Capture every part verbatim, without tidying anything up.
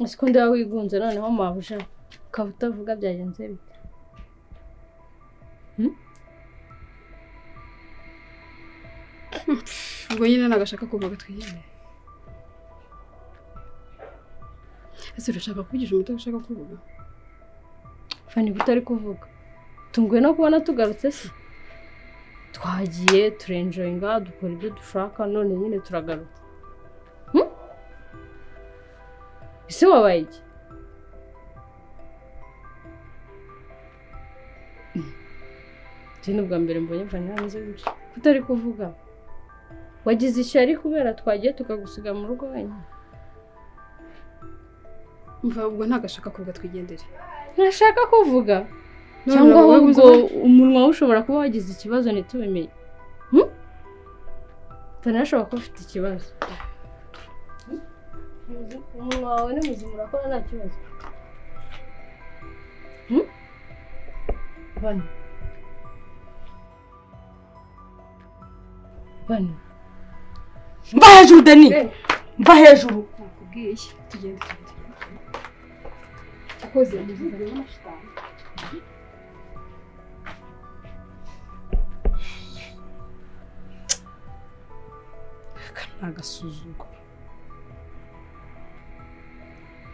Ese ko ndawigunze noneho mabuja ukaba utavuga byagenze bite? Ubwo nyine nagashaka kuvuga twiyemeye. Ese urashaka kuvugisha umuntu ushaka kuvuga? Fani utari kuvuga. Tunguwe no kubona tugarutse se. Twagiye turenjoyinga dukora ibyo dushaka none nyine turagarutse. Ese wabaye iki? Tino bwa mbere mbonye Fani hanze gutya. Utari kuvuga. Wagize ishyari kubera twagiye tukagusiga mu rugo wenyine. Mvabwo ntagashaka kuvuga twigendere. Nashaka kuvuga. Cyangwa ubwo umunwa ushobora kuba wagize ikibazo nitubimeye. Hm? Tanashaka ko ufite ikibazo. Umunwa wawe ni muzima urakora nta kibazo. Hm? Bani. Bani. Mba hejuru Deni. Mba hejuru. Nakubwiye iki tugende. Akoze bivuze n'amashitani. Agasuzugwa.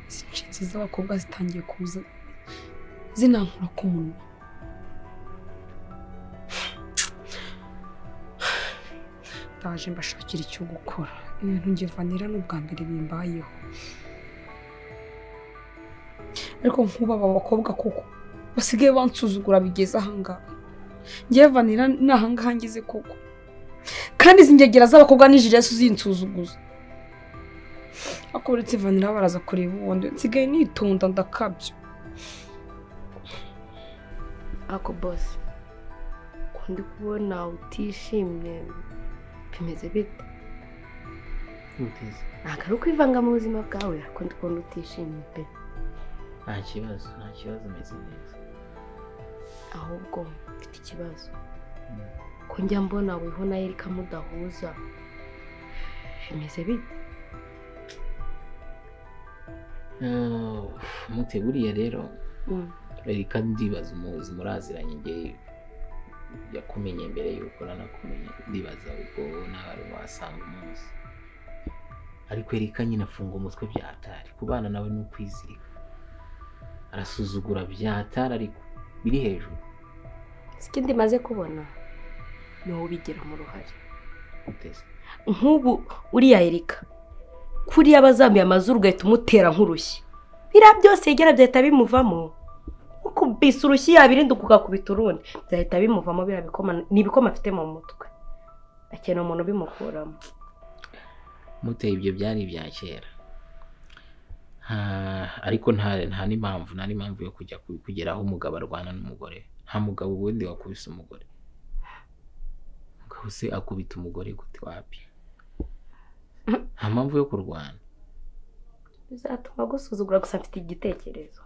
Sinshitse z'abakobwa zitangiye kuza zinankura ku munwa. Ndaje mbashakira icyo gukora. Ibintu ngiye vanira n'ubwa mbere bimbayeho. Ariko nkuba abakobwa kuko basigaye bansuzugura bigeze ahangaha. Ngiye vanira n'ahangaha ngize kuko. Kandi zingegera z'abakobwa n'ijire Yesu zinsuzuguza. Akoretse vanira baraza kureba wonde nsigaye nitonda ndakabyo. Ako boss. Kundi kubona utishimye bimeze bite? Ntize. Akaruko ivanga mu buzima bwawe kundi kubona utishimye pe. Nta kibazo, nta kibazo meze neza. Ahubwo mfite ikibazo. Ko njya mbona wiho na Erika mudahuza bimeze bite? Uh, muteguriye rero mm. Erika ndibaza umuzi muraziranye nge yakumenye mbere yuko nanakumenye ndibaza uko nabari wasanga umunsi ariko Erika nyina afunga umutwe byahatari kubana nawe no kwizirika arasuzugura byahatari ariko biri hejuru sikindi maze kubona no bigira mu ruhare uteze nkubu uri ya Erika kuri yabazambi amazuru gahita umutera nkurushye bira byose yegera byahita bimuvamo uko bise urushye yabirinda kugakubita urundi byahita bimuvamo bira bikoma nibikoma afite mu mutwe akena umuntu bimukuramo muteye ibyo byari byakera ha ariko nta nta nimpamvu nta nimpamvu yo kujya kugeraho umugabo arwana n'umugore nta mugabo wundi wakubise umugore kose akubita umugore gute wapi nta mpamvu yo kurwana bizatuma gusuzugura gusa mfite igitekerezo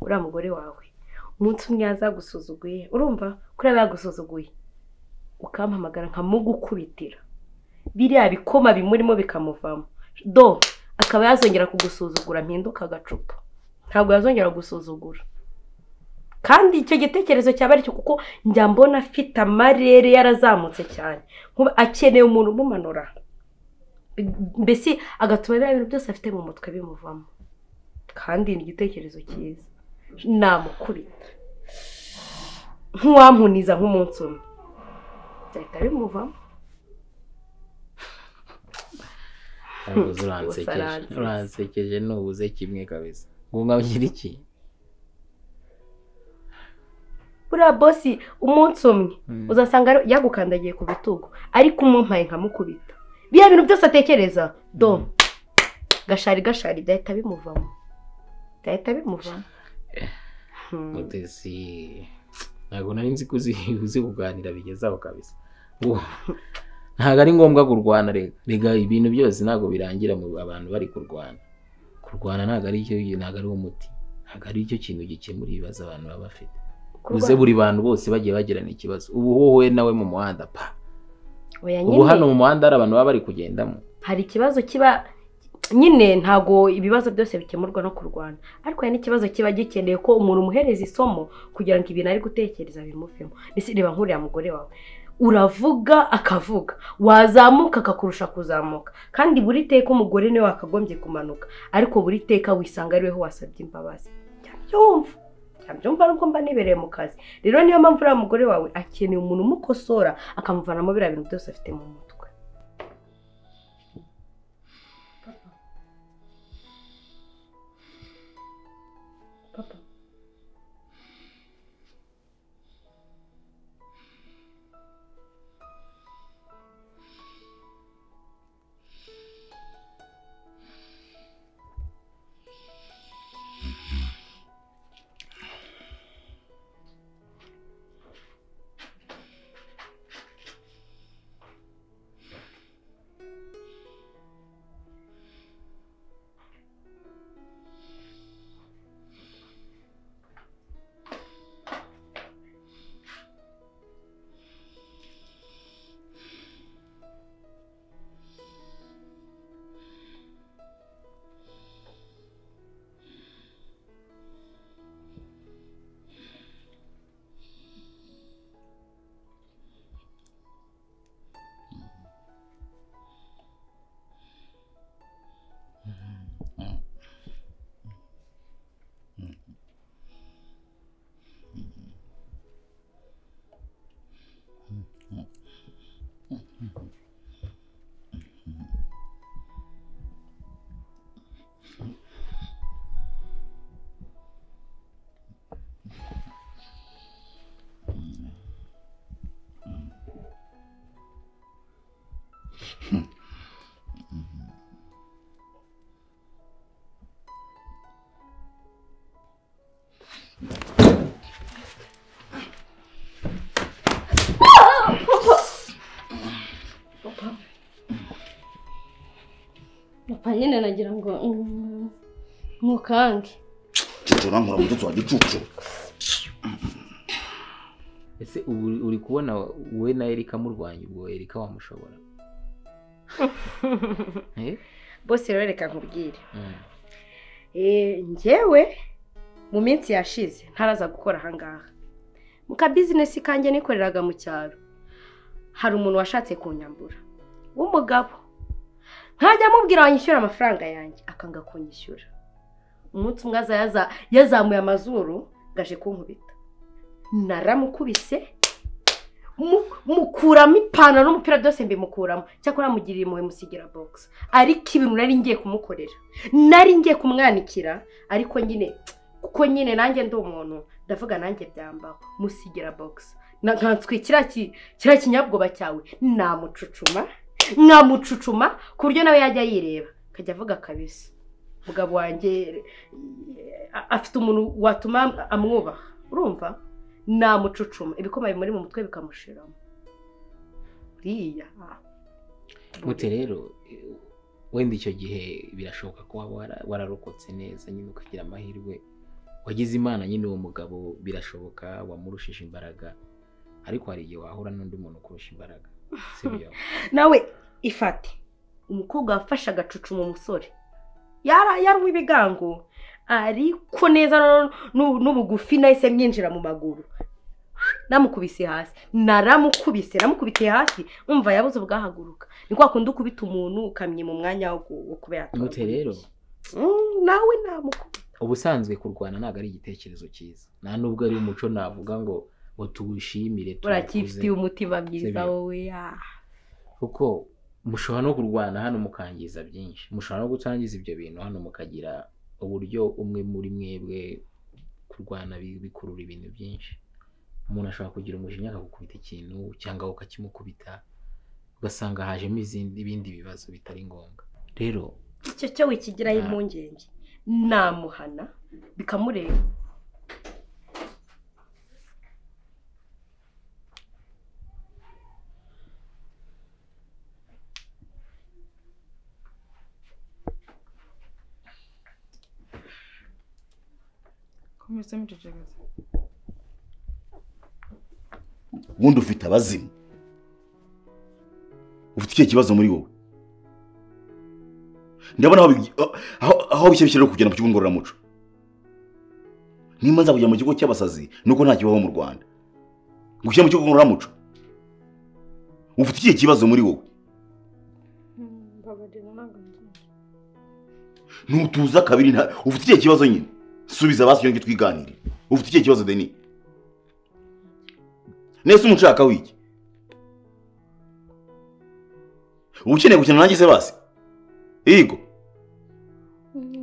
ura mugore wawe umuntu umwe azagusuzuguye urumva kuri abagusuzuguye ukampamagara nkamugukubitira biriya bikoma bimurimo bikamuvamo do akaba yazongera kugusuzugura mpinduka gacupa ntabwo yazongera gusuzugura kandi icyo gitekerezo cyaba ari cyo kuko njya mbona afite amarere yarazamutse cyane nkuba akeneye umuntu umumanura mbese agatuma bya bintu byose afite mu mutwe bimuvamo kandi ni igitekerezo cyiza namukubita nkuwampuniza nk'umunsi umwe byahita bimuvamo uransekeje n'ubuze kimwe kabisa ngunga ugira iki bura bossi umunsi umwe uzasanga yagukandagiye ku bitugo ariko umumpaye nkamukubita biya bintu byose atekereza do gashari gashari byahita bimuvamo byahita bimuvamo mutesi ntago nari nzi kuzi kuganira bigezaho kabisa ntago ari ngombwa kurwana rega ibintu byose ntago birangira mu abantu bari kurwana kurwana ntago ari cyo ntago ari umuti ntago ari cyo kintu gikemura ibibazo abantu baba bafite uze buri bantu bose bagiye bagirana ikibazo ubu wowe nawe mu muhanda pa oya nyine ubu hano mu muhanda arabantu baba bari kugendamo hari ikibazo kiba nyine ntago ibibazo byose bikemurwa no kurwana ariko hari n'ikibazo kiba gikeneye ko umuntu umuhereza isomo kugira ngo ibintu ari gutekereza bimufemo nisi reba nkuriya mugore wawe uravuga akavuga wazamuka akakurusha kuzamuka kandi buri teka umugore ne wakagombye kumanuka ariko buri teka wisanga ariwe ho wasabye imbabazi cyabyumva cyabyumva nuko mba nibereye mu kazi rero niyo mpamvu uriya mugore wawe akeneye umuntu umukosora akamuvanamo bira bintu byose afite mu mutwe. Nyine nagira ngo mukange cyicura nkura mu duto wagicucu ese uri kubona we na Erika murwanye ubwo Erika wamushobora eh bose rero reka nkubwire eh njewe mu minsi yashize ntaraza gukora hangaha mu ka business kanje nikoreraga mu cyaro hari umuntu washatse kunyambura w'umugabo ntajya mubwira abanyishyura amafaranga yanjye akanga kunyishyura umuntu umwaza yaza yazamuye amazuru gaje kunkubita naramukubise mukuramo ipantaro n'umupira byose mbimukuramo cyakora mugirira impuhwe musigira box ariko ibintu nari ngiye kumukorera nari ngiye kumwanikira ariko nyine kuko nyine nanjye ndi umuntu ndavuga nanjye byambaho musigira box nkanswikira kira kinyabwoba cyawe namucucuma nkamucucuma ku buryo nawe yajya yireba akajya avuga kabisa mugabo wanjye afite umuntu watuma amwubaha urumva namucucuma ibikomeye muri mu mutwe bikamushiramo riya mute rero wenda icyo gihe birashoboka ko wararokotse neza nyine ukagira amahirwe wagize Imana nyine uwo mugabo birashoboka wamurushije imbaraga ariko hari igihe wahura n'undi muntu ukurusha imbaraga. Nawe ifate umukobwa afasha agacucu mu musore yara yarwa ibigango ariko neza n'ubugufi nahise myinjira mu maguru namukubise hasi naramukubise namukubitiye hasi umva yabuze ubwahaguruka ni kwa kundi ukubita umuntu ukamye mu mwanya wo kubera mute rero nawe namukubita ubusanzwe kurwana ntago ari igitekerezo cyiza nta nubwo ari umuco navuga ngo utugushimire turakifitiye umutima mwiza wowe ya kuko mushobora no kurwana hano mukangiza byinshi mushobora no gutangiza ibyo bintu hano mukagira uburyo umwe muri mwebwe kurwana bikurura ibintu byinshi umuntu ashobora kugira umujinya akagukubita ikintu cyangwa ukakimukubita ugasanga hajemo izindi ibindi bibazo bitari ngombwa rero icyo cyo wikigiraho impungenge namuhana bikamureba. Wundi ufite abazimu ufite ikibazo muri wowe ndabona aho bishyirira kugenda mu kigo ngororamuco. Nimba nza kujya mu kigo cy'abasazi nuko nta kibaho mu Rwanda. Ngushyira mu kigo ngororamuco. Ufite ikihe kibazo muri wowe? Nutuza kabiri nta ufite ikihe kibazo nyine. Subiza abasyo ngi twiganirira. Ufite ikihe kibazo Deni? Nese umushaka wiki. Ukeneye gukina nanjye se basi? Yego.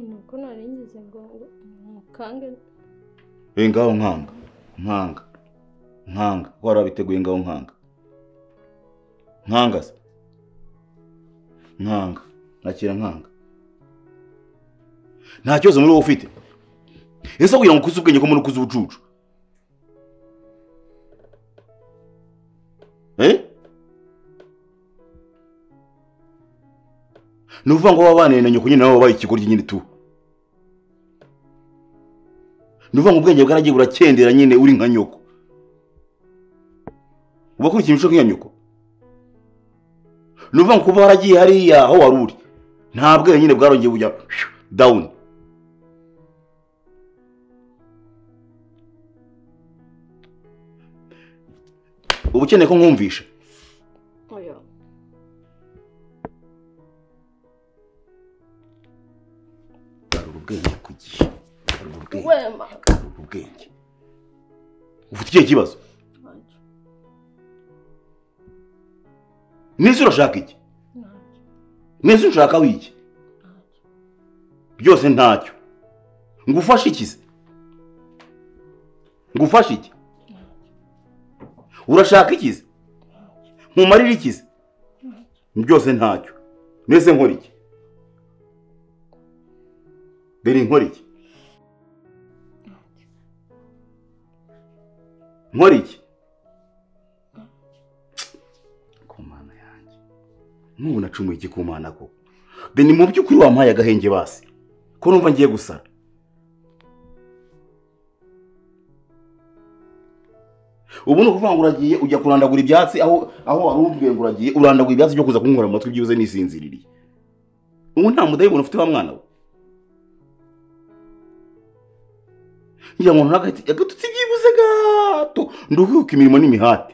Nuko narengize ngo mukange. Engaho nkanga. Nkanga. Nkanga. Warabiteguye ngaho nkanga. Nkanga. Nkanga. Nakira nkanga. Nta kibazo muri wowe ufite. Ese kugira ngo kuzubwenye ko umuntu kuzubucucu. Eh? Nuvuga ngo babane na nyoko nyine nabo babaye ikigoryi nyine tu. Nuvuga ngo ubwenge bwaragiye buracyendera nyine uri nka nyoko. Ubakuri ikintu cyo nka nyoko. Nuvuga ngo kuba waragiye hariya aho waruri. Ntabwo nyine bwarongeye bujya down. Ubukeneye ko nkumvisha. Oya. Karubugenge kugiye. Karubugenge. Wema. Karubugenge. Ufitiye kibazo. Nisi urashaka iki? Nisi urashaka wiki? Byose ntacyo. Ngufasha iki se? Ngufasha iki? Urashaka ikize? Mumarira ikize? Byose ntacyo. Nese nkora iki? Deni nkora iki? Nkora iki? Kumana yanjye. Nubona cumuye iki kumana ko. Deni mu byukuri wampaye agahenge basi. Ko numva ngiye gusara. Ubu no kuvanga uragiye ujya kurandagura ibyatsi aho aho warumbwe nguragiye urandagura ibyatsi byo kuza kunkora mu matwi byibuze nisinziririye. Ubu nta mudayibona ufite wa mwana we. Ngira ngo nagati yagututse byibuze gato nduhuka imirimo n'imihati.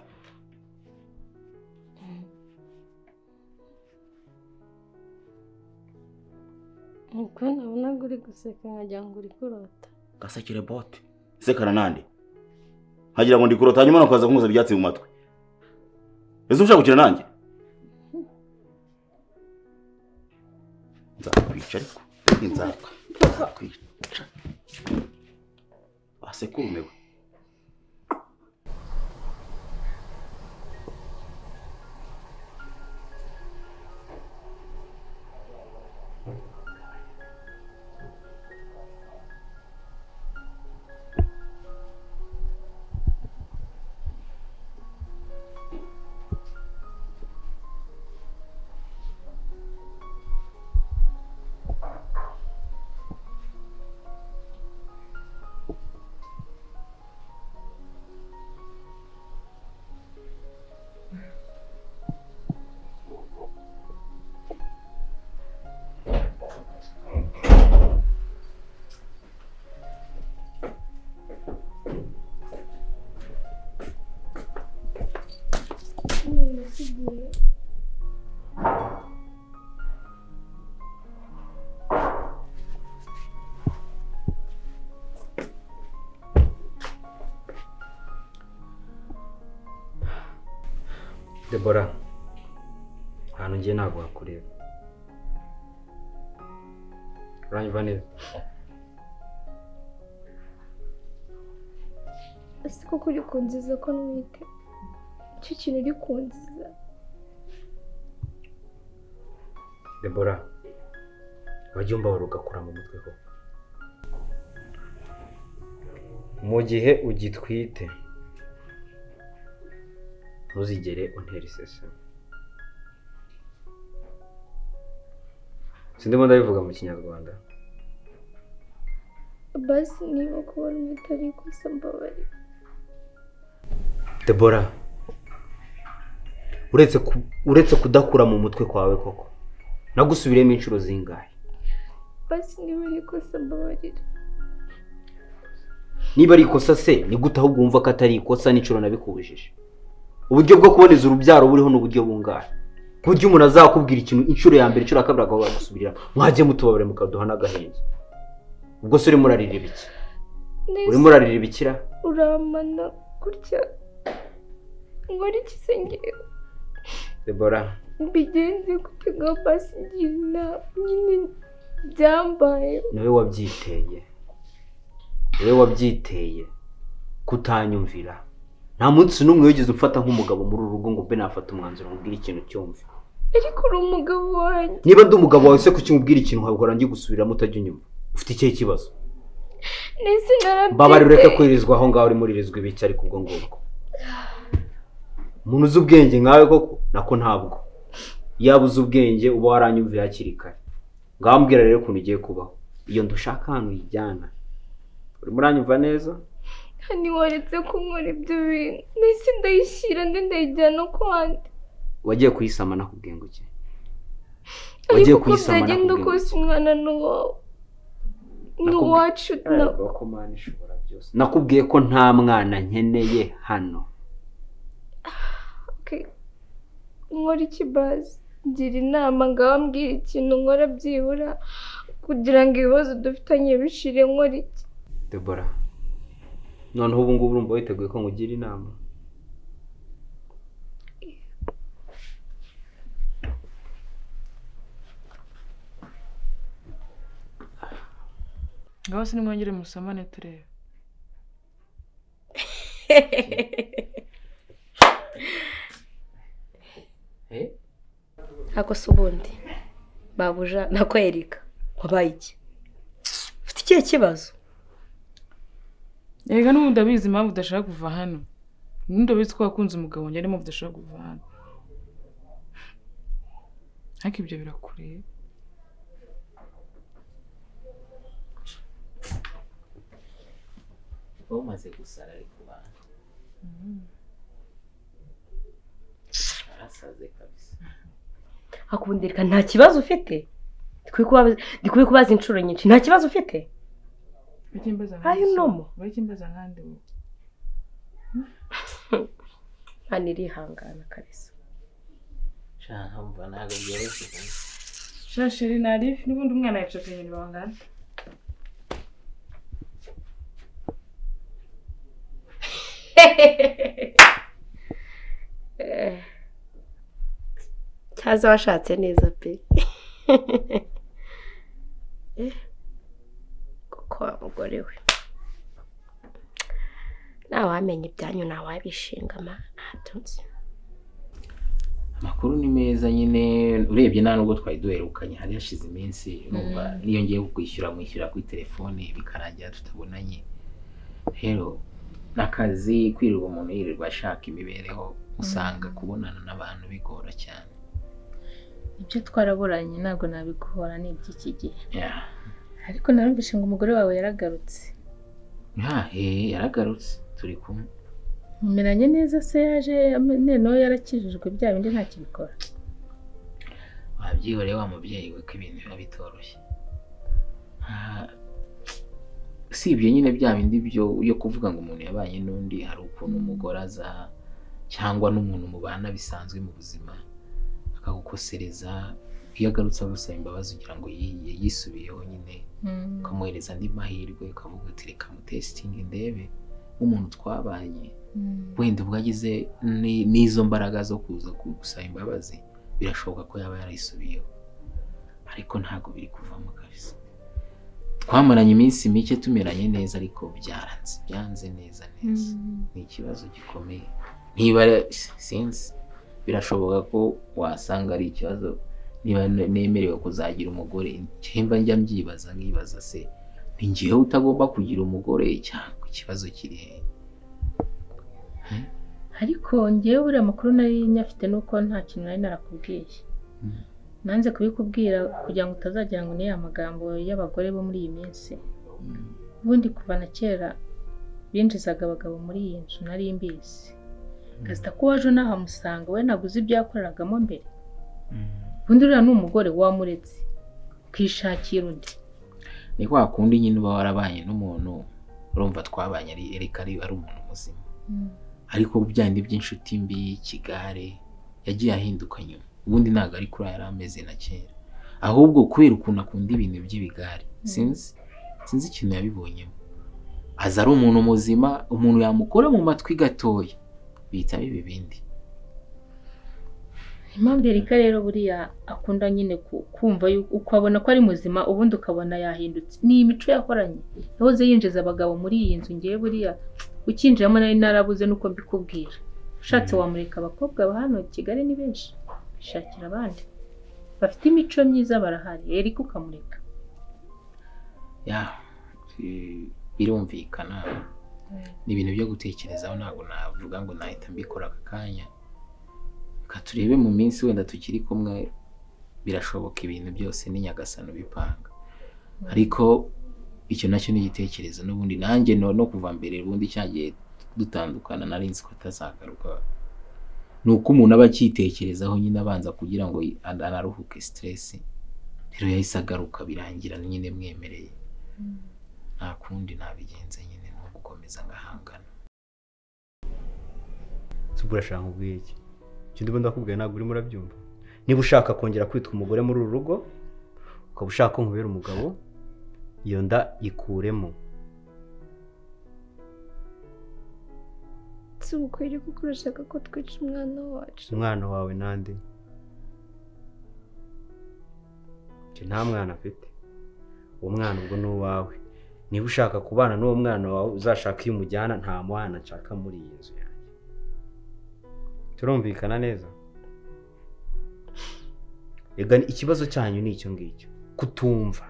Mukana unaguri guseka nkajya nguri kurota. Gasakire bote. Sekara nande. Hagira ngo ndikurota nyuma no kwaza kumuza byatsi mu matwi. Ese ushaka gukina nanjye? Nzakwica ariko. Nzakwica. Nzakwica. Asekumewe. Debora, hano ngiye ntabwo wakureba. Uranyumva neza? Ese koko uri kunziza ko n'umwite? Icyo kintu uri kunziza? Debora, wajya umbaho ugakura mu mutwe koko. Mu gihe ugitwite ntuzigere untera iseseme. Sindimo ndabivuga mu Kinyarwanda. Basi niba kuba umutari gusa mbabari. Debora, uretse uretse kudakura mu mutwe kwawe koko. Nagusubiremo inshuro zingahe? basi niwe rikosa mbabarira. Niba rikosa se ni gute ahubwo umva ko atari ikosa n'icuro nabikubujije. Uburyo bwo kuboneza urubyaro buriho n'uburyo bungara. Kujya umuntu azakubwira ikintu incuro ya mbere incuro akabira gaho bagusubirira. Mwaje mutubabare mukaduha nagahenge. Ubwo se uri murarira ibiki? Uri murarira ibikira? Uramana kurya. Ngori kisengero. Debora. Bigenze kutega basi gina nyine byambaye. Niwe wabyiteye. Niwe wabyiteye. Kutanyumvira. Nta munsi n'umwe wigeze ufata nk'umugabo muri urugo ngo be nafata umwanzuro ubwira ikintu cyumva. Ariko uri umugabo wanjye. Niba ndi umugabo wawe se kukimbwira ikintu nkabikora ngiye gusubiramo utajya inyuma. Ufite ikihe kibazo? Nese narabye. Baba rureka kwirizwa aho ngaho uri muri rizwe bicari kubwo ngubwo. Umuntu uzi ubwenge nkawe koko nako ntabwo. Yabuze ubwenge uba waranyumvira akirikare. Ngambwira rero kuntu giye kubaho. Iyo ndushaka hano yijyana. Uri muranyumva neza? Hani waretse kunkora ibyo bintu. Nese ndayishira ndi ndayijyana kwandi. Wagiye kuyisama nakubwenguke. Wagiye kuyisama nakubwenguke. Agenda kose umwana nuwo. Nuwacu no. Nakubwiye ko nta mwana nkeneye hano. Okay. Ngora iki base ngira inama ngambwira ikintu nkora byibura kugira ngo ibibazo dufitanye bishire nkora iki. Debora. None ubu ngubu urumva witeguye ko ngugira inama. Ngose ni mwongere musamane turebe. Eh? Hako subundi. Babuja nako Erika. Wabaye iki? Ufite ikihe kibazo? Yega no ndabizi impamvu udashaka kuva hano. N'indobizi ko wakunze umugabo wanjye arimo udashaka kuva hano. Haki ibyo birakureba. Oh maze gusara ariko bana. Asaze kabisa. Akundirika nta kibazo ufite? Ndikwiye kubaza inshuro nyinshi. Nta kibazo ufite? Bikimbaza. Ayo nomo, bikimbaza ngande. Ani rihangana kabisa. Sha hamva nago byereke. Sha shiri nari nibundi umwana yacoteye ni bangana. Eh. Cyaza washatse neza pe. Eh. Kwa mugore we. Nawe wamenye ibyanyu nawe wabishinga ma atunzi. Amakuru ni meza nyine urebye nta nubwo twayiduherukanye hari yashize iminsi numva niyo ngiye kukwishyura mwishyura kuri telefone bikarangira tutabonanye. Hero nakazi kwirirwa umuntu yirirwa ashaka imibereho usanga kubonana n'abantu bigora cyane. Ibyo twaraburanye ntabwo nabikuhora n'iby'iki gihe. Yeah. Ariko narumvise ngo umugore wawe yaragarutse. Ha he yaragarutse turi kumwe. Mumeranye neza se yaje neno yarakijijwe bya bindi nta kibikora. Wabyihore wa mubyeyi we ko ibintu biba bitoroshye. Ah si ibyo nyine bya bindi byo yo kuvuga ngo umuntu yabanye n'undi hari ukuntu umugoraza cyangwa n'umuntu mubana bisanzwe mu buzima akagukosereza. Iyo agarutse agusaba imbabazi ugira ngo yisubiyeho nyine ukamwohereza andi mahirwe ukavuga uti reka mutesitinge ndebe umuntu twabanye wenda ubwo agize n'izo mbaraga zo kuza gusaba imbabazi birashoboka ko yaba yarayisubiyeho ariko ntabwo biri kuvamo kabisa. Twamaranye iminsi mike tumeranye neza ariko byaranze byanze neza neza ni ikibazo gikomeye niba sinzi birashoboka ko wasanga ari ikibazo. Niba nemerewe kuzagira umugore cyimba njya mbyibaza nkibaza se ningiye utagomba kugira umugore cyangwa ikibazo kiri he. Ariko ngiye buri amakuru nari nyafite nuko nta kintu nari narakubwiye nanze kubikubwira kugira ngo utazagira ngo niya magambo y'abagore bo muri iyi minsi. Ubundi kuva na kera binjizaga abagabo muri iyi nzu nari mbizi gasita ko waje nahamusanga we naguze ibyakoreragamo mbere. Ubundi rero n'umugore wamuretse ukishakira undi ni kwa kundi nyine uba warabanye n'umuntu urumva twabanye ari ereka ari umuntu muzima ariko byandi by'inshuti mbi kigare yagiye ahinduka nyuma ubundi naga ari kuri yarameze na kera ahubwo kwirukuna kundi ibintu by'ibigare sinzi sinzi ikintu yabibonyemo aza ari umuntu muzima umuntu yamukora mu matwi gatoya bita bibi bindi impamvu Erika rero buriya akunda nyine kumva uko abona ko ari muzima ubundi ukabona yahindutse ni imico yakoranye yahoze yinjeza abagabo muri iyi nzu ngiye buriya ukinjiramo nari narabuze nuko mbikubwira ushatse wamureka abakobwa ba hano Kigali ni benshi shakira abandi bafite imico myiza barahari Erika ukamureka ya birumvikana ni ibintu byo gutekerezaho ntabwo navuga ngo nahita mbikora akanya katurebe mu minsi wenda tukiri kumwe birashoboka ibintu byose ni Nyagasano bipanga ariko icyo nacyo ni igitekerezo n'ubundi nanjye no kuva mbere ubundi cyagiye dutandukana nari nzi ko atazagaruka nuko umuntu abakitekerezaho nyine abanza kugira ngo anaruhuke stress rero yahise agaruka birangira nyine mwemereye nta kundi nabigenze nyine no gukomeza ngahangana tuburashanga ubwiki Cyindubwo ndakubwiye naguri murabyumva. Niba ushaka kongera kwitwa umugore muri urugo ukabushaka nkubera umugabo iyo nda ikuremo. Tsubukwiriye kukurashaka ko twica umwana wacu. Umwana wawe nande? Je nta mwana afite. Uwo mwana ubwo ni uwawe. Niba ushaka kubana n'uwo mwana wawe uzashaka imujyana nta mwana nshaka muri iyi nzu. Turumvikana neza Egani ikibazo cyanyu ni icyo ngicyo kutumva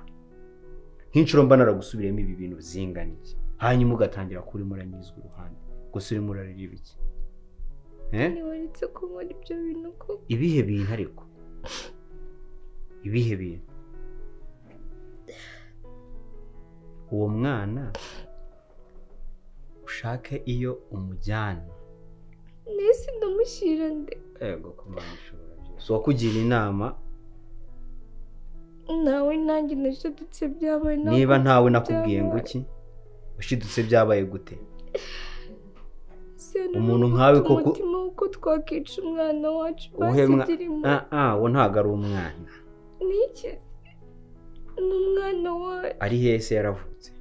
Hinshuro mba naragusubiremo ibi bintu zingana iki hanyuma ugatangira kuri muranyizwe uruhande gusa uri murarira ibiki Eh ni wanditse ko muri byo bintu ko ibihe bintu ariko ibihe bintu Uwo mwana ushake iyo umujyana Nisi ndamushira nde Ego kumbashura byose wakugira inama Nawe nanjye nashidutse byabaye nawe Niba ntawe nakubwiye ngo iki ushidutse byabaye gute Umuntu nkawe koko uko twakica umwana wacu basidirimo Ah ah wo ntagara umwana Niki Numwana wa Ari hese yaravutse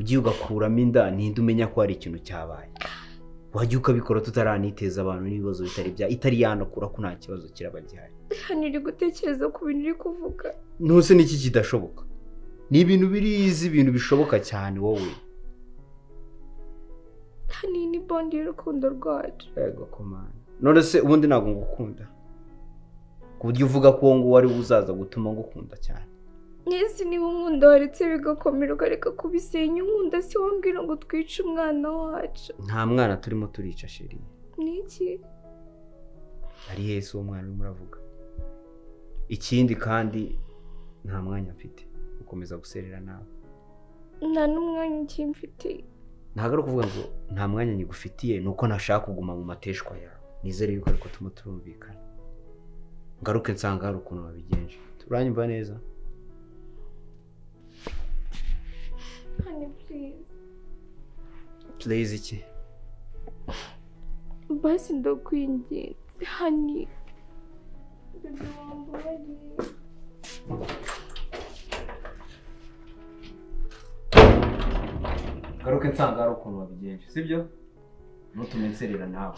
ugiye ugakuramo inda ninde umenya ko ari ikintu cyabaye Wajya ukabikora tutaraniteza abantu nibibazo bitari bya Italiano kura ko nta kibazo kirabajyanye. Niri gutekereza ku bintu uri kuvuga. Nose niki kidashoboka. Ni ibintu birizi ibintu bishoboka cyane wowe. Hani ni bondi y'urukundo rwacu. Ego komana. None se ubundi nago ngukunda. Kuburyo uvuga ko ngo wari uzaza gutuma ngukunda cyane. Nisi ni umundo waretse bigakomera ukareka kubisenya inkunda si wambwira ngo twice umwana wacu. Nta mwana turimo turica sheri. Niki? Ari Yesu umwana umuravuga. Ikindi kandi nta mwanya mfite ukomeza guserera nawe. Nta n'umwanya kimfite. Ntagara kuvuga ngo nta mwanya nyigufitiye nuko nashaka kuguma mu mateshwa yawe. Nizere yuko ariko tumuturumvikana. Ngaruke nsanga hari ukuntu babigenje. Turanyumva neza. Honey, please. Please, iki. Basi ndakwinginze. Honey. Garuke nsanga ari ukuntu wabigenje, sibyo? Nutumenserera nawe.